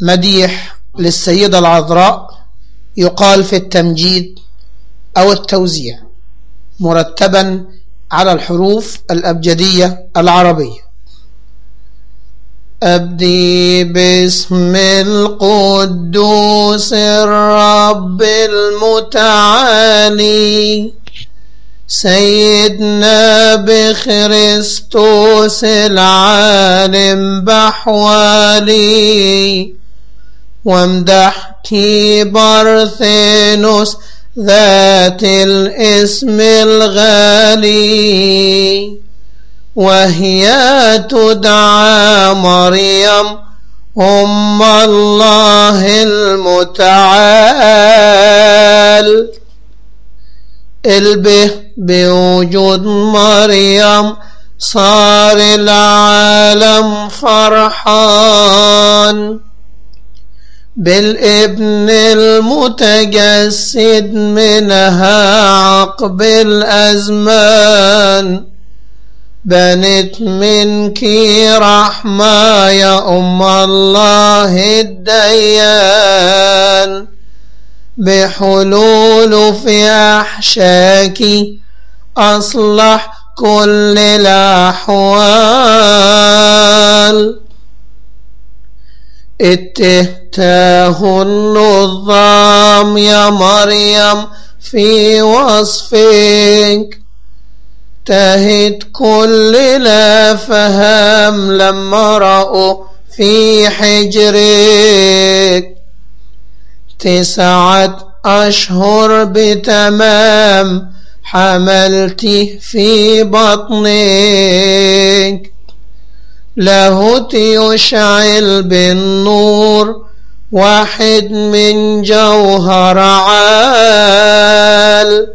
مديح للسيدة العذراء يقال في التمجيد أو التوزيع مرتبا على الحروف الأبجدية العربية. أبدي باسم القدوس الرب المتعالي سيدنا بخريستوس العالم بحوالي، وامدحتي بارثينوس ذات الاسم الغالي، وهي تدعى مريم أم الله المتعال. البه بوجود مريم صار العالم فرحان، بالابن المتجسد منها عقب الأزمان، بنت منك رحمة يا أم الله الديان، بحلول في أحشاك أصلح كل الأحوال. اتهتاه النظام يا مريم في وصفك، تهت كل لا فهم لما رأوا في حجرك، 9 أشهر بتمام حملتي في بطنك، لاهوت يشعل بالنور واحد من جوهر عال.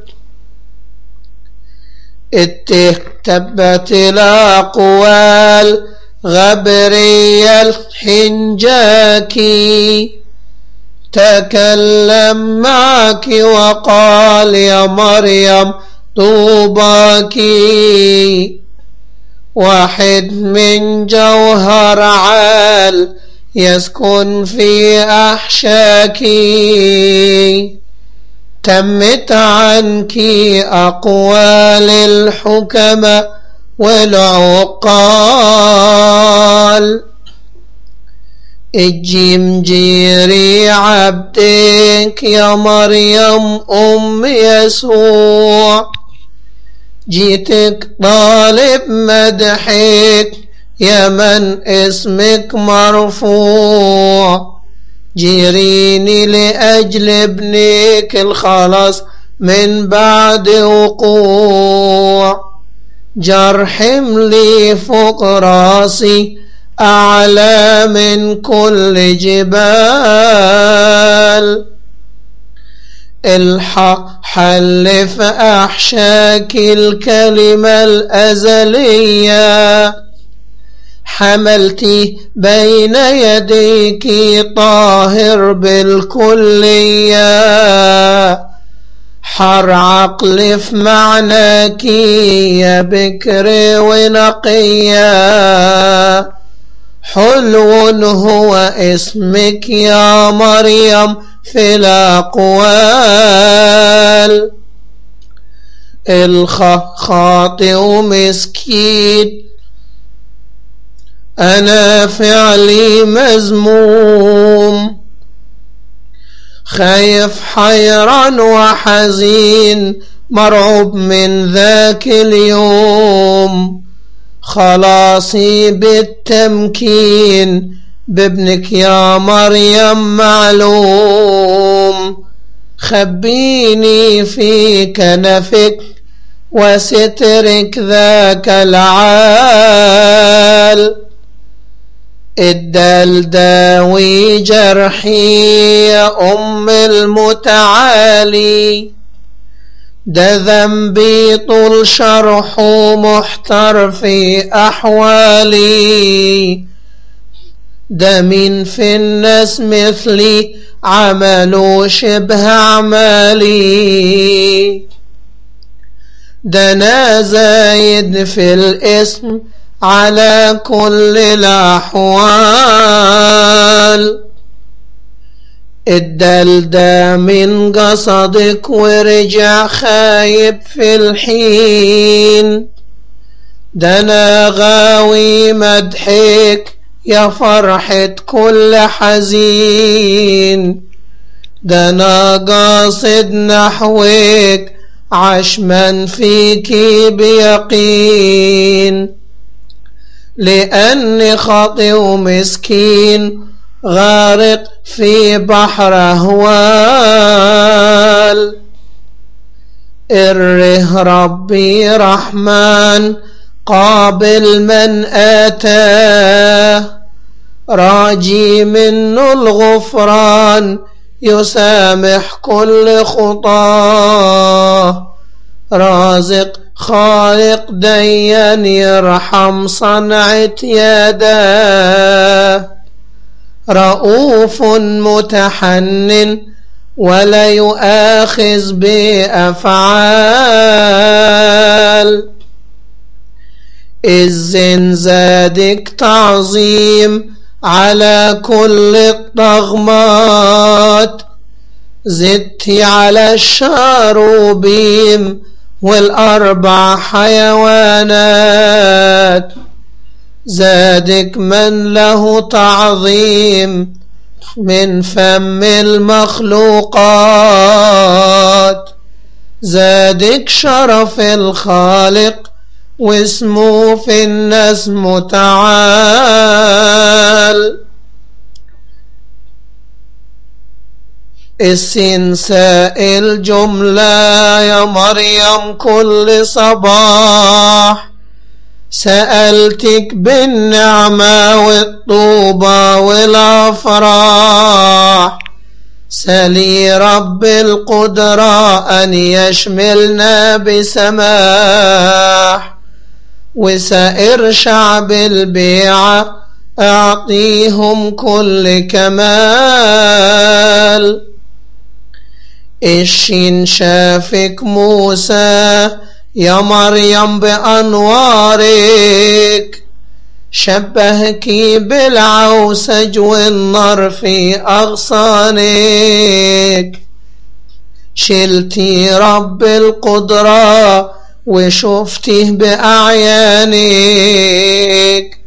اتهتبت الأقوال غبرية الحنجاكي، تكلم معك وقال يا مريم طوباكي، واحد من جوهر عال يسكن في أحشاك، تمت عنك أقوال الحكماء والعقال. الجمجيري عبدك يا مريم أم يسوع، جيتك طالب مدحك يا من اسمك مرفوع، جيريني لأجل ابنك الخلاص من بعد وقوع، جرح لي فوق راسي أعلى من كل جبال. الحق حل في أحشاك الكلمة الأزلية، حملتي بين يديك طاهر بالكلية، حر عقل في معناك يا بكر ونقية، حلو هو اسمك يا مريم في الأقوال. الخاطئ مسكين أنا فعلي مذموم، خايف حيران وحزين مرعوب من ذاك اليوم، خلاصي بالتمكين بابنك يا مريم معلوم، خبيني في كنفك وسترك ذاك العال. الدلداوي جرحي يا أم المتعالي، ده ذنبي طول شرحه محتار في أحوالي، ده مين في الناس مثلي عملوا شبه أعمالي، ده أنا زايد في الاسم على كل الأحوال. الدلدة من قصدك ورجع خايب في الحين، ده انا غاوي مدحك يا فرحة كل حزين، ده انا قاصد نحوك عشما فيكي بيقين، لأني خاطئ ومسكين غارق في بحر أهوال. إره ربي رحمن قابل من آتاه، راجي منه الغفران يسامح كل خطاه، رازق خالق ديا يرحم صنعة يداه، رؤوف متحنن ولا يؤاخذ بأفعال. إذن زادك تعظيم على كل الطغمات، زدتي على الشاروبيم والأربع حيوانات، زادك من له تعظيم من فم المخلوقات، زادك شرف الخالق واسمه في الناس متعال. السين سائل جملة يا مريم كل صباح، سألتك بالنعمة والطوبة والأفراح، سلي رب القدرة أن يشملنا بسماح، وسائر شعب البيعة أعطيهم كل كمال. الشين شافك موسى يا مريم بأنوارك، شبهك بالعوسج والنار في أغصانك، شلتي رب القدرة وشفته بأعيانك،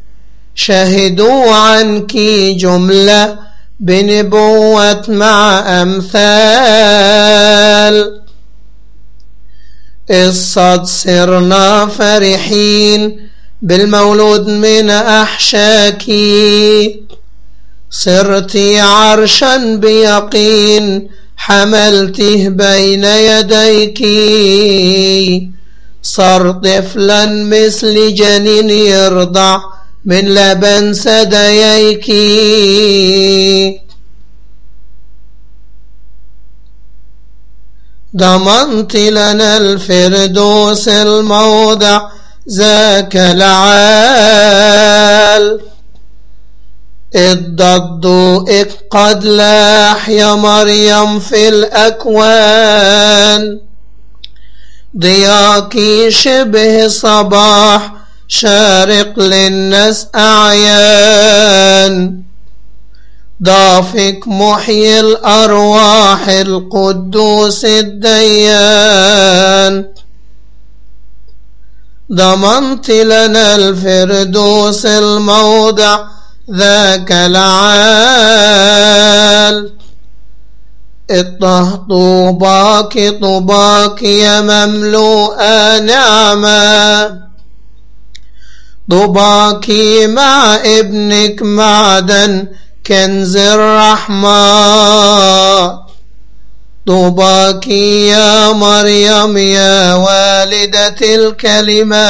شهدوا عنك جملة بنبوة مع أمثال. الصد صرنا فرحين بالمولود من أحشاكي، صرتي عرشا بيقين حملته بين يديكي، صار طفلا مثل جنين يرضع من لبن ثدييكي، ضمنت لنا الفردوس الموضع ذاك العال. الضد قد لاح يا مريم في الأكوان، ضياكي شبه صباح شارق للناس أعيان، ضافك محيي الأرواح القدوس الديان، ضمنت لنا الفردوس الموضع ذاك العال. اطه طوباك طوباك يا مملوءة نعمة، طوباك مع ابنك معدن كنز الرحمة، طوباك يا مريم يا والدة الكلمة،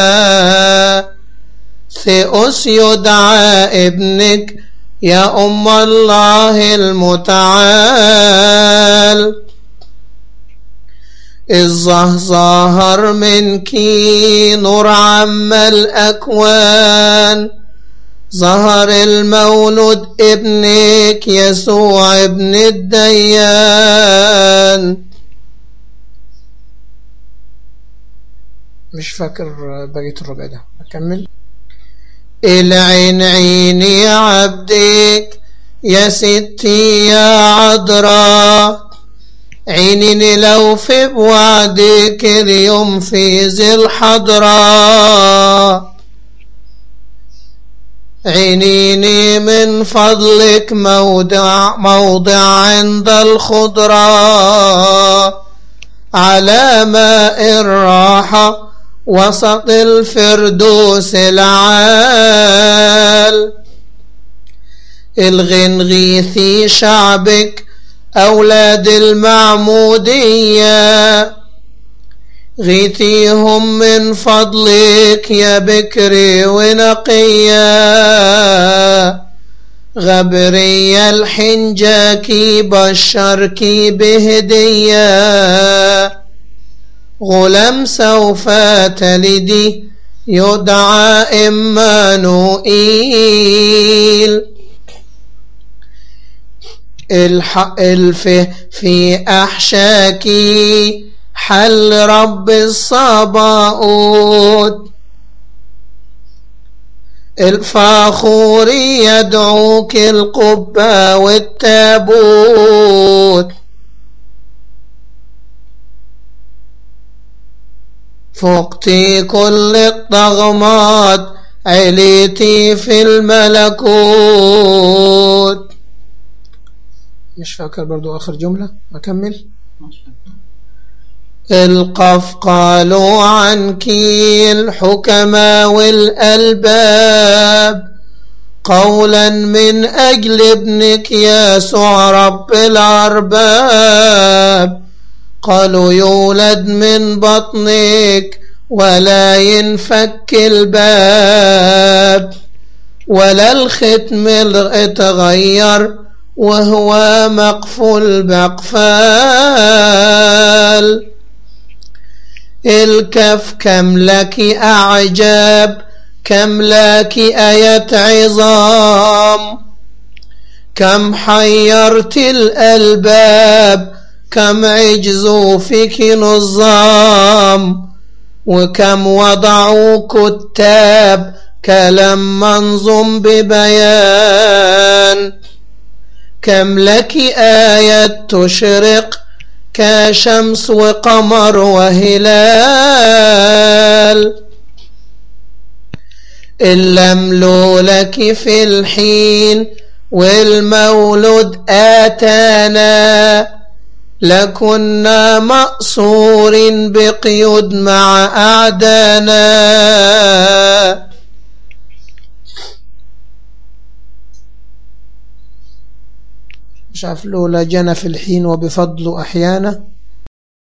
ثئوس يدعى ابنك يا أم الله المتعال. الظه ظهر منك نور عم الأكوان، ظهر المولود ابنك يسوع ابن الديان. مش فاكر بقية الربع ده، أكمل. العين عيني عبدك يا ستي يا عذراء عيني لو في بوعدك اليوم في ذي الحضراء، عينيني من فضلك موضع عند الخضراء على ماء الراحة وسط الفردوس العال. الغنغيثي شعبك أولاد المعمودية، غيثيهم من فضلك يا بكري ونقية. غبرية الحنجاكي بشركي بهدية، غلام سوف تلدي يدعى إمانوئيل. الف في أحشاكي حل رب الصباؤوت، الفاخور يدعوك القبة والتابوت. فوقتي كل الطغمات عليتي في الملكوت. مش فاكر برضو آخر جملة، أكمل. القف قالوا عنك الحكماء والألباب قولا من أجل ابنك يسوع رب الأرباب. قالوا يولد من بطنك ولا ينفك الباب، ولا الختم اتغير وهو مقفول بقفال. الكف كم لك أعجاب، كم لك آية عظام، كم حيرت الألباب، كم عجزوا فيك نظام. وكم وضعوا كتاب كلام منظوم ببيان. كم لك آية تشرق كشمس وقمر وهلال. اللملو لك في الحين والمولود آتانا، لكنا مأسورين بقيود مع أعدانا. مش عارف، لولا جنى في الحين وبفضله أحيانا.